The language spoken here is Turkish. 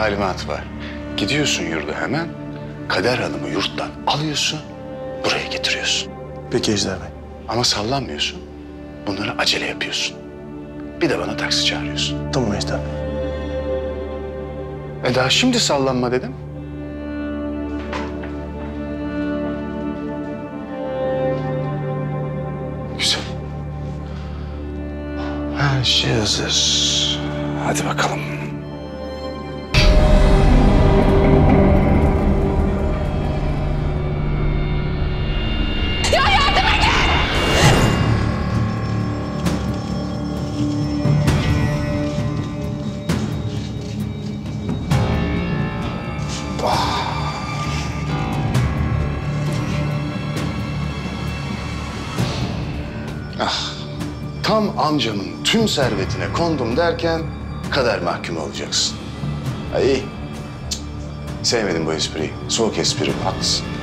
talimat var. Gidiyorsun yurda hemen, Kader Hanım'ı yurttan alıyorsun, buraya getiriyorsun. Peki Ejder Bey. Ama sallanmıyorsun, bunları acele yapıyorsun. Bir de bana taksi çağırıyorsun. Tamam Ejder Bey. Daha şimdi sallanma dedim. Güzel. Her şey hazır. Hadi bakalım. Tam amcamın tüm servetine kondum derken kader mahkumu olacaksın. Ay, sevmedim bu espriyi. Soğuk espri, haklısın.